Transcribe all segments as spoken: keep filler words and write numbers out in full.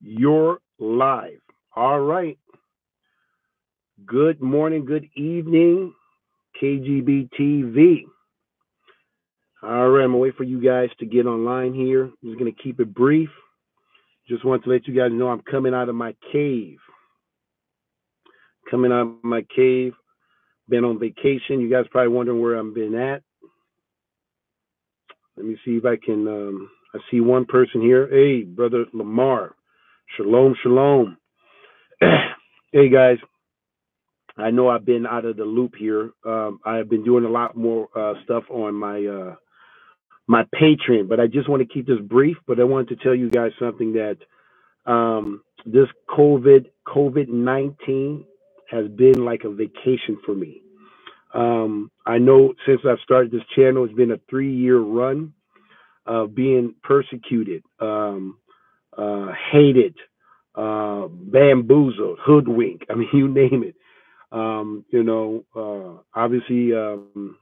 You're live. All right. Good morning, good evening, K G B T V. All right, I'm going to wait for you guys to get online here. I'm just going to keep it brief. Just want to let you guys know I'm coming out of my cave. Coming out of my cave. Been on vacation. You guys probably wondering where I've been at. Let me see if I can. Um, I see one person here. Hey, Brother Lamar. Shalom, shalom. Hey, guys. I know I've been out of the loop here. Um, I've been doing a lot more uh, stuff on my uh, my Patreon, but I just want to keep this brief. But I wanted to tell you guys something that um, this COVID nineteen has been like a vacation for me. Um, I know since I've started this channel, it's been a three-year run of being persecuted, um, uh, hated, uh, bamboozled, hoodwinked. I mean, you name it. Um, you know, uh, obviously, um,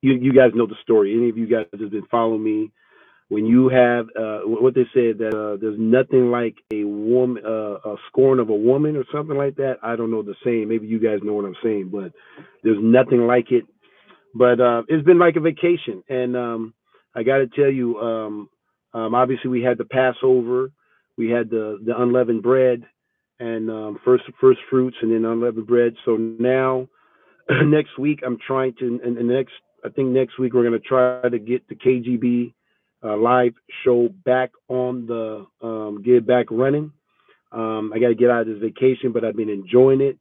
you, you guys know the story. Any of you guys have been following me. When you have, uh, what they said, that uh, there's nothing like a woman, uh, a scorn of a woman or something like that. I don't know the saying. Maybe you guys know what I'm saying, but there's nothing like it. But uh, it's been like a vacation. And um, I got to tell you, um, um, obviously, we had the Passover. We had the, the unleavened bread. And um, first first fruits and then unleavened bread. So now next week I'm trying to, and, and next I think next week we're going to try to get the K G B uh, live show back on the, um, get back running. Um, I got to get out of this vacation, but I've been enjoying it.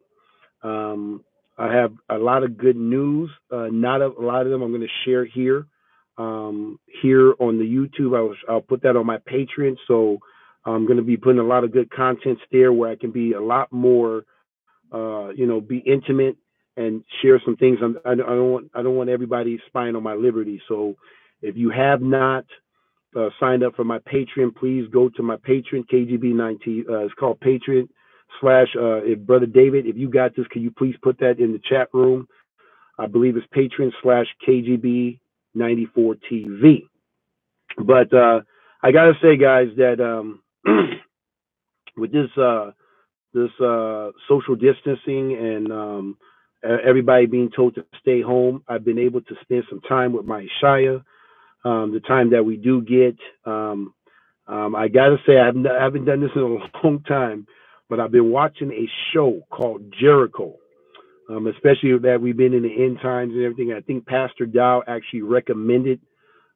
Um, I have a lot of good news. Uh, not a, a lot of them I'm going to share here. Um, here on the YouTube, I was, I'll put that on my Patreon. So I'm going to be putting a lot of good content there where I can be a lot more, uh, you know, be intimate and share some things. I'm, I, I don't want I don't want everybody spying on my liberty. So if you have not uh, signed up for my Patreon, please go to my Patreon, K G B ninety. Uh, it's called Patreon slash uh, if Brother David. If you got this, can you please put that in the chat room? I believe it's Patreon slash K G B ninety-four T V. But uh, I got to say, guys, that um, with this uh this uh social distancing and um everybody being told to stay home, I've been able to spend some time with my Ishaya, um the time that we do get. um, um I gotta say, I've not, I haven't done this in a long time, but I've been watching a show called Jericho, um especially that we've been in the end times and everything. I think Pastor Dowell actually recommended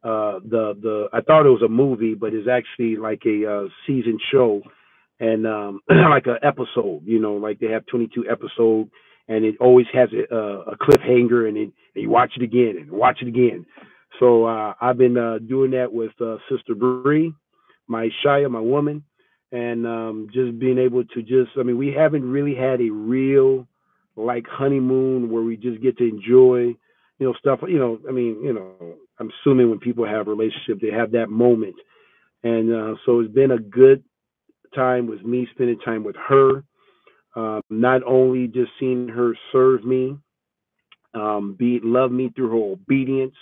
Uh, the the I thought it was a movie, but it's actually like a uh, season show, and um, like an episode. You know, like they have twenty-two episodes, and it always has a, a cliffhanger, and, it, and you watch it again and watch it again. So uh, I've been uh, doing that with uh, Sister Bree, my Shia, my woman, and um, just being able to just. I mean, we haven't really had a real like honeymoon where we just get to enjoy, you know, stuff. You know, I mean, you know. I'm assuming when people have a relationship, they have that moment. And uh, so it's been a good time with me spending time with her. Um, not only just seeing her serve me, um, be love me through her obedience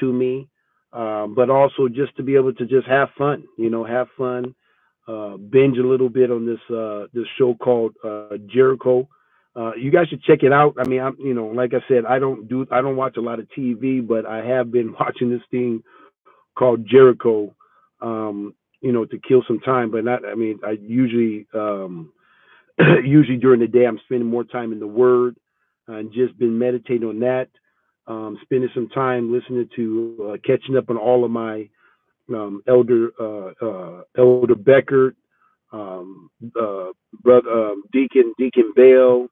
to me, uh, but also just to be able to just have fun, you know, have fun, uh, binge a little bit on this uh, this show called uh, Jericho. Uh, you guys should check it out. I mean, I'm, you know, like I said, I don't do, I don't watch a lot of T V, but I have been watching this thing called Jericho, um, you know, to kill some time. But not, I mean, I usually, um, usually during the day, I'm spending more time in the Word, and just been meditating on that, um, spending some time listening to, uh, catching up on all of my um, Elder, uh, uh, Elder Beckard, um, uh, brother, um, Deacon, Deacon Bayle,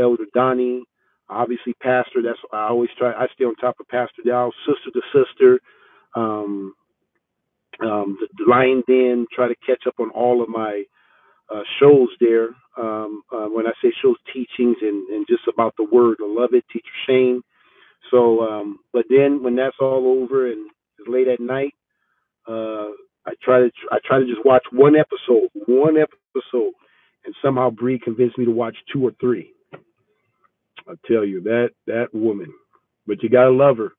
Elder Donnie, obviously Pastor. That's I always try. I stay on top of Pastor Dowell, sister to sister, um, um, the Lion Den. Try to catch up on all of my uh, shows there. Um, uh, when I say shows, teachings and and just about the Word, I love it. Teacher Shane. So, um, but then when that's all over and it's late at night, uh, I try to I try to just watch one episode, one episode, and somehow Bree convinced me to watch two or three. I tell you, that that woman, but you gotta love her.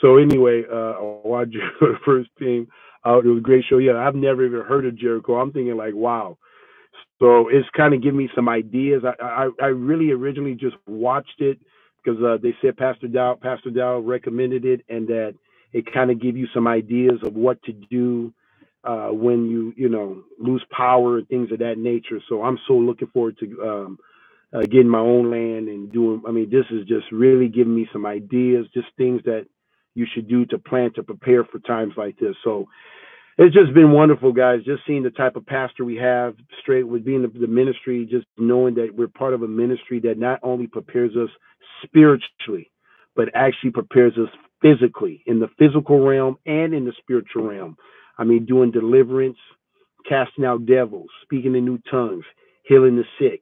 So anyway, uh, I watched the first team out. It was a great show. Yeah, I've never even heard of Jericho. I'm thinking like, wow. So it's kind of giving me some ideas. I, I, I really originally just watched it because uh, they said Pastor Dowell, Pastor Dowell recommended it, and that it kind of give you some ideas of what to do uh, when you, you know, lose power and things of that nature. So I'm so looking forward to um, uh, getting my own land and doing, I mean, this is just really giving me some ideas, just things that you should do to plan, to prepare for times like this. So it's just been wonderful, guys, just seeing the type of pastor we have, straight with being the ministry, just knowing that we're part of a ministry that not only prepares us spiritually, but actually prepares us physically in the physical realm and in the spiritual realm. I mean, doing deliverance, casting out devils, speaking in new tongues, healing the sick,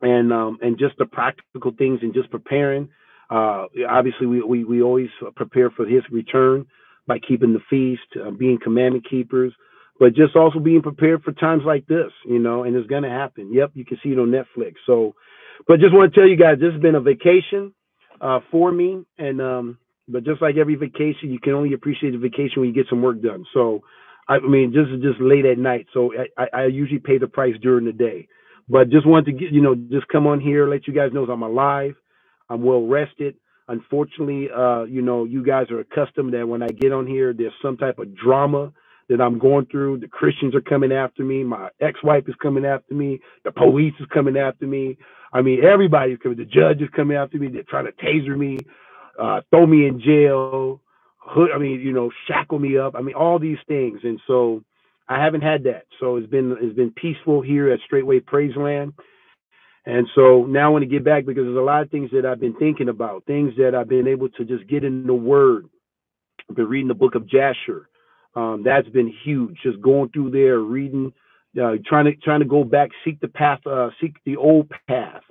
and um, and just the practical things and just preparing. Uh, obviously, we, we, we always prepare for his return by keeping the feast, uh, being commandment keepers, but just also being prepared for times like this, you know, and it's going to happen. Yep, you can see it on Netflix. So, but just want to tell you guys, this has been a vacation uh, for me. And, um, but just like every vacation, you can only appreciate the vacation when you get some work done. So, I mean, this is just late at night. So I, I usually pay the price during the day, but just wanted to get, you know, just come on here, let you guys know I'm alive. I'm well rested. Unfortunately, uh, you know, you guys are accustomed that when I get on here, there's some type of drama that I'm going through. The Christians are coming after me. My ex-wife is coming after me. The police is coming after me. I mean, everybody's coming. The judge is coming after me. They're trying to taser me, uh, throw me in jail, hood, I mean, you know, shackle me up. I mean, all these things. And so I haven't had that. So it's been it's been peaceful here at Straitway Praise Land. And so now I want to get back because there's a lot of things that I've been thinking about, things that I've been able to just get in the Word. I've been reading the Book of Jasher. Um, that's been huge. Just going through there, reading, uh, trying to trying to go back, seek the path, uh, seek the old path,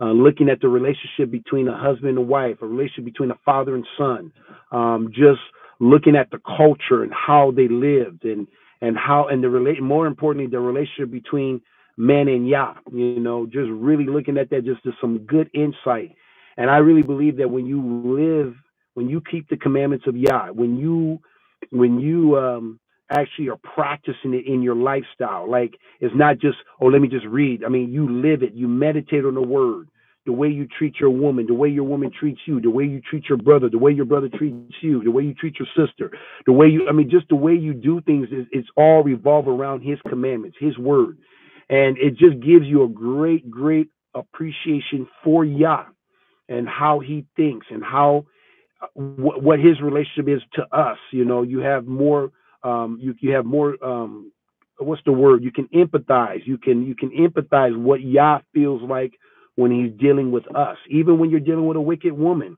uh, looking at the relationship between a husband and wife, a relationship between a father and son, um, just looking at the culture and how they lived, and and how and the relate more importantly the relationship between man and Yah, you know, just really looking at that, just, just some good insight. And I really believe that when you live, when you keep the commandments of Yah, when you, when you um, actually are practicing it in your lifestyle, like it's not just, oh, let me just read. I mean, you live it, you meditate on the Word, the way you treat your woman, the way your woman treats you, the way you treat your brother, the way your brother treats you, the way you treat your sister, the way you, I mean, just the way you do things is it's all revolve around his commandments, his Word. And it just gives you a great, great appreciation for Yah and how he thinks and how wh what his relationship is to us. You know, you have more, um, you you have more. Um, what's the word? You can empathize. You can you can empathize what Yah feels like when he's dealing with us, even when you're dealing with a wicked woman.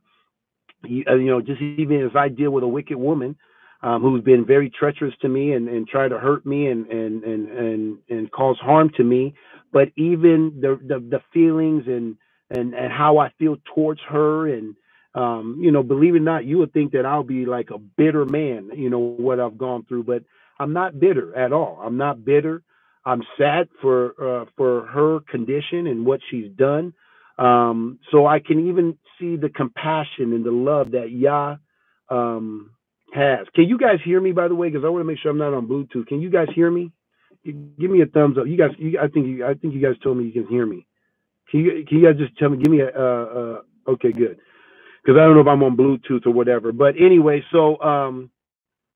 You, you know, just even as I deal with a wicked woman. Um, who's been very treacherous to me and, and try to hurt me and and and and and cause harm to me, but even the the, the feelings and, and and how I feel towards her, and um, you know, believe it or not, you would think that I'll be like a bitter man, you know, what I've gone through, but I'm not bitter at all. I'm not bitter. I'm sad for uh, for her condition and what she's done. Um, so I can even see the compassion and the love that Yah um, has. Can you guys hear me, by the way? Because I want to make sure I'm not on Bluetooth. Can you guys hear me? Give me a thumbs up. You guys, you, I think you, I think you guys told me you can hear me. Can you, can you guys just tell me? Give me a. Uh, uh, okay, good. Because I don't know if I'm on Bluetooth or whatever. But anyway, so um,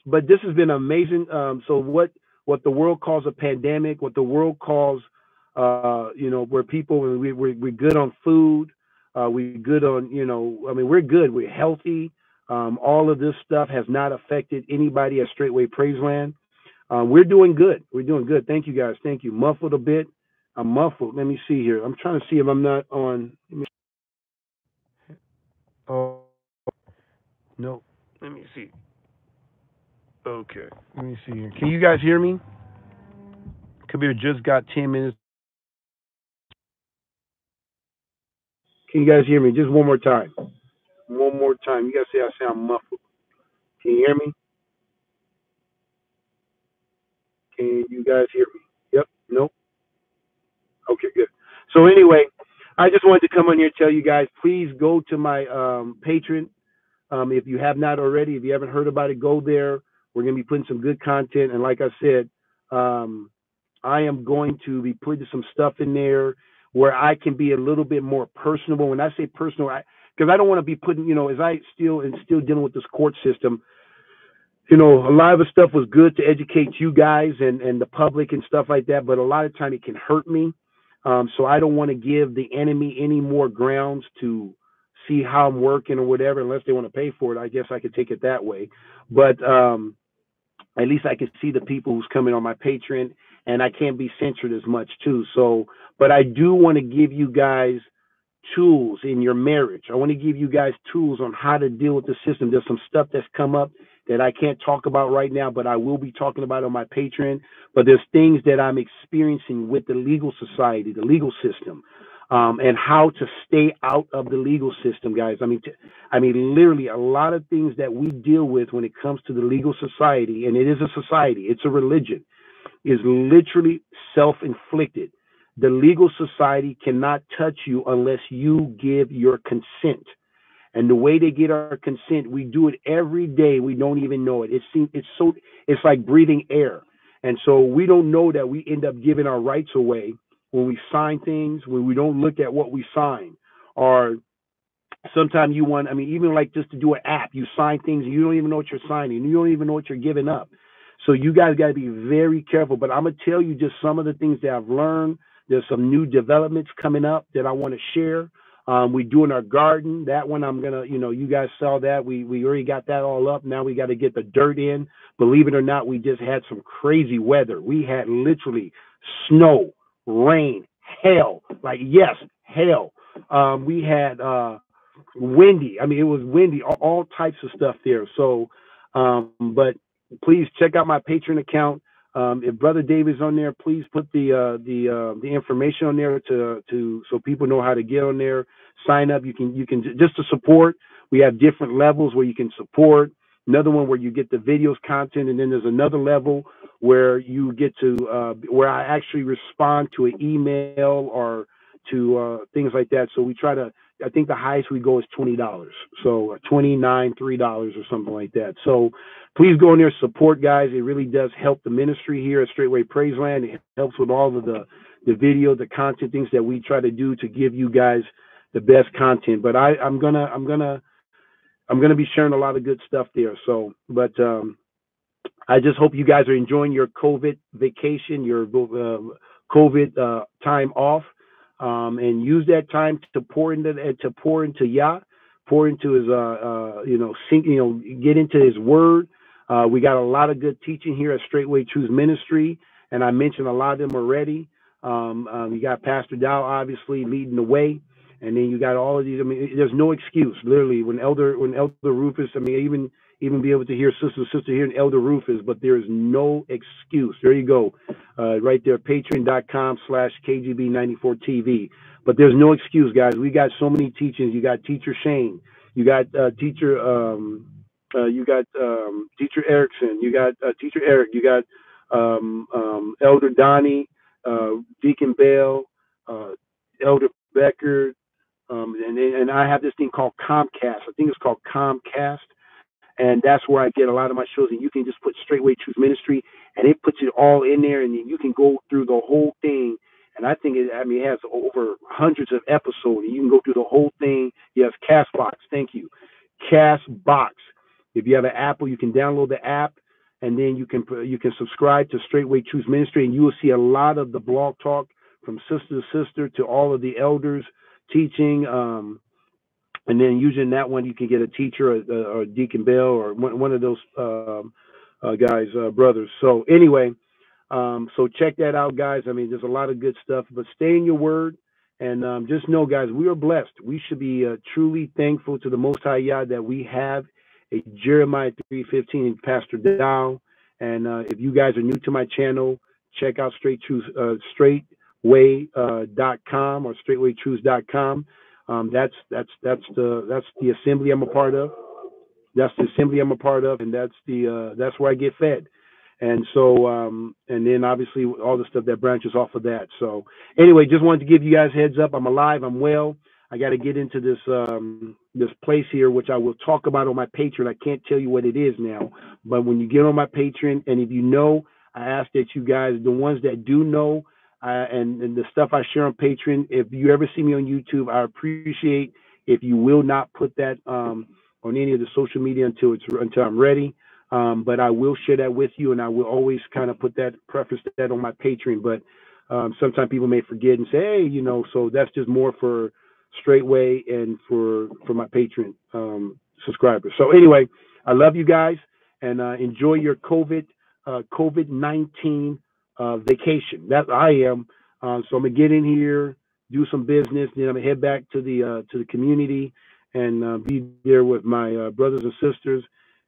but this has been amazing. Um, so what what the world calls a pandemic, what the world calls, uh, you know, where people we we we're good on food, uh, we're good on, you know, I mean, we're good, we're healthy. Um, all of this stuff has not affected anybody at Straitway Praise Land. Uh, we're doing good. We're doing good. Thank you, guys. Thank you. Muffled a bit. I'm muffled. Let me see here. I'm trying to see if I'm not on. Let me... Oh, no. Let me see. Okay. Let me see here. Can you guys hear me? Computer just got ten minutes. Can you guys hear me? Just one more time. One more time. You guys say I sound muffled. Can you hear me? Can you guys hear me? Yep. Nope. Okay, good. So anyway, I just wanted to come on here and tell you guys, please go to my um, Patreon, Um, if you have not already, if you haven't heard about it, go there. We're going to be putting some good content. And like I said, um, I am going to be putting some stuff in there where I can be a little bit more personable. When I say personal, I, because I don't want to be putting, you know, as I still and still dealing with this court system, you know, a lot of the stuff was good to educate you guys and, and the public and stuff like that. But a lot of time it can hurt me. Um, so I don't want to give the enemy any more grounds to see how I'm working or whatever, unless they want to pay for it. I guess I could take it that way. But um, at least I can see the people who's coming on my Patreon, and I can't be censored as much too. So, but I do want to give you guys tools in your marriage. I want to give you guys tools on how to deal with the system. There's some stuff that's come up that I can't talk about right now, but I will be talking about on my Patreon. But there's things that I'm experiencing with the legal society, the legal system, um, and how to stay out of the legal system, guys. I mean, t- I mean, literally a lot of things that we deal with when it comes to the legal society, and it is a society, it's a religion, is literally self-inflicted. The legal society cannot touch you unless you give your consent. And the way they get our consent, we do it every day. We don't even know it. It seems it's so it's like breathing air. And so we don't know that we end up giving our rights away when we sign things, when we don't look at what we sign. Or sometimes you want, I mean, even like just to do an app, you sign things and you don't even know what you're signing. You don't even know what you're giving up. So you guys got to be very careful. But I'm going to tell you just some of the things that I've learned. There's some new developments coming up that I want to share. Um, we doing our garden. That one I'm going to, you know, you guys saw that. We we already got that all up. Now we got to get the dirt in. Believe it or not, we just had some crazy weather. We had literally snow, rain, hail. Like, yes, hail. Um, we had uh, windy. I mean, it was windy, all, all types of stuff there. So, um, but please check out my Patreon account. Um, if Brother Dave is on there, please put the uh, the uh, the information on there to to so people know how to get on there, sign up. You can you can just to support. We have different levels where you can support. Another one where you get the videos content, and then there's another level where you get to uh, where I actually respond to an email or to uh, things like that. So we try to. I think the highest we go is twenty dollars. So twenty-nine dollars, three dollars or something like that. So please go in there, support, guys. It really does help the ministry here at Straitway Praise Land. It helps with all of the, the video, the content, things that we try to do to give you guys the best content. But I, I'm gonna I'm gonna I'm gonna be sharing a lot of good stuff there. So but um, I just hope you guys are enjoying your COVID vacation, your uh, COVID uh, time off. Um, and use that time to pour into to pour into Yah, pour into his, uh, uh, you know, sink, you know, get into his word. Uh, we got a lot of good teaching here at Straitway Truth Ministry, and I mentioned a lot of them already. Um, um, you got Pastor Dowell, obviously, leading the way, and then you got all of these. I mean, there's no excuse, literally, when Elder when Elder Rufus. I mean, even even be able to hear Sister Sister here and Elder Rufus, but there is no excuse. There you go. Uh, right there, patreon.com slash KGB94TV. But there's no excuse, guys. We got so many teachings. You got Teacher Shane. You got uh, Teacher um, uh, you got um, Teacher Erickson. You got uh, Teacher Eric. You got um, um, Elder Donnie, uh, Deacon Bayle, uh, Elder Beckard. Um, and, and I have this thing called Comcast. I think it's called Comcast. And that's where I get a lot of my shows. And you can just put Straitway Truth Ministry, and it puts it all in there. And then you can go through the whole thing. And I think it, I mean, it has over hundreds of episodes. And you can go through the whole thing. You have CastBox. Thank you. CastBox. If you have an Apple, you can download the app. And then you can you can subscribe to Straitway Truth Ministry. And you will see a lot of the blog talk from sister to sister to all of the elders teaching. Um And then using that one, you can get a teacher or, or Deacon Bell or one, one of those um, uh, guys, uh, brothers. So anyway, um, so check that out, guys. I mean, there's a lot of good stuff. But stay in your word and um, just know, guys, we are blessed. We should be uh, truly thankful to the Most High Yah that we have a Jeremiah three fifteen and Pastor Dow. And uh, if you guys are new to my channel, check out Straight Truth, uh, straitway dot com uh, or straightway truth dot com. Um, that's that's that's the that's the assembly I'm a part of. That's the assembly I'm a part of, and that's the uh, that's where I get fed. And so, um, and then obviously all the stuff that branches off of that. So anyway, just wanted to give you guys a heads up. I'm alive. I'm well. I got to get into this um, this place here, which I will talk about on my Patreon. I can't tell you what it is now, but when you get on my Patreon, and if you know, I ask that you guys, the ones that do know, uh, and, and the stuff I share on Patreon, if you ever see me on YouTube, I appreciate if you will not put that um, on any of the social media until it's until I'm ready. Um, but I will share that with you, and I will always kind of put that, preface that on my Patreon. But um, sometimes people may forget and say, hey, you know, so that's just more for Straitway and for for my Patreon um, subscribers. So anyway, I love you guys, and uh, enjoy your COVID uh, COVID nineteen uh, vacation. That I am. Uh, so I'm gonna get in here, do some business, then I'm gonna head back to the uh, to the community and uh, be there with my uh, brothers and sisters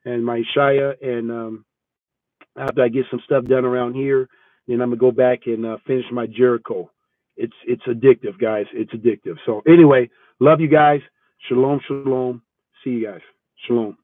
and my Shia, and um, after I get some stuff done around here, then I'm gonna go back and uh, finish my Jericho. It's it's addictive, guys. It's addictive. So anyway, love you guys. Shalom, shalom. See you guys. Shalom.